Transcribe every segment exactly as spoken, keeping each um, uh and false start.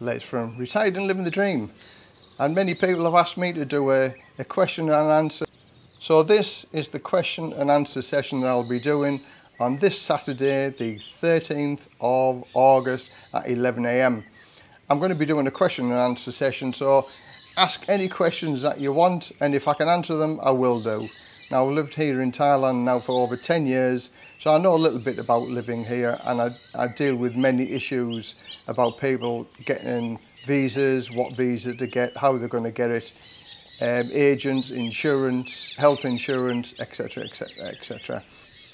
let's from Retired and Living the Dream. And many people have asked me to do a, a question and answer. So this is the question and answer session that I'll be doing on this Saturday, the thirteenth of August at eleven A M I'm going to be doing a question and answer session, so ask any questions that you want, and if I can answer them, I will do. Now, I've lived here in Thailand now for over ten years, so I know a little bit about living here, and I, I deal with many issues about people getting visas, what visa to get, how they're going to get it, um, agents, insurance, health insurance, et cetera, et cetera, et cetera.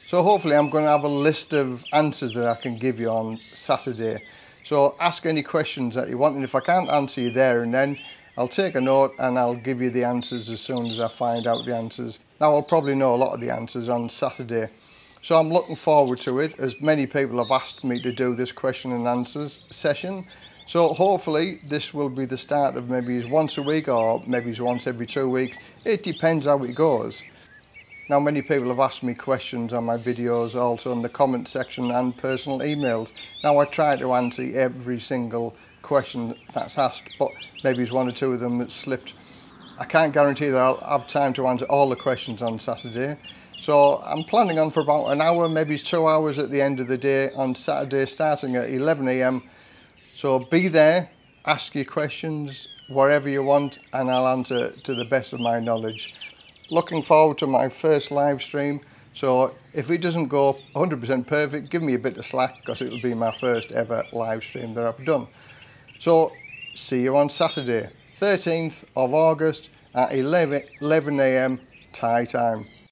So hopefully I'm going to have a list of answers that I can give you on Saturday. So ask any questions that you want, and if I can't answer you there and then, I'll take a note and I'll give you the answers as soon as I find out the answers. Now, I'll probably know a lot of the answers on Saturday. So I'm looking forward to it, as many people have asked me to do this question and answers session. So hopefully this will be the start of maybe once a week or maybe once every two weeks. It depends how it goes. Now, many people have asked me questions on my videos, also in the comment section and personal emails. Now, I try to answer every single question that's asked, but maybe it's one or two of them that slipped. I can't guarantee that I'll have time to answer all the questions on Saturday. So I'm planning on for about an hour, maybe two hours at the end of the day on Saturday, starting at eleven A M So be there, ask your questions wherever you want, and I'll answer to the best of my knowledge. Looking forward to my first live stream, so if it doesn't go one hundred percent perfect, give me a bit of slack, because it'll be my first ever live stream that I've done. So see you on Saturday, thirteenth of August at eleven A M Thai time.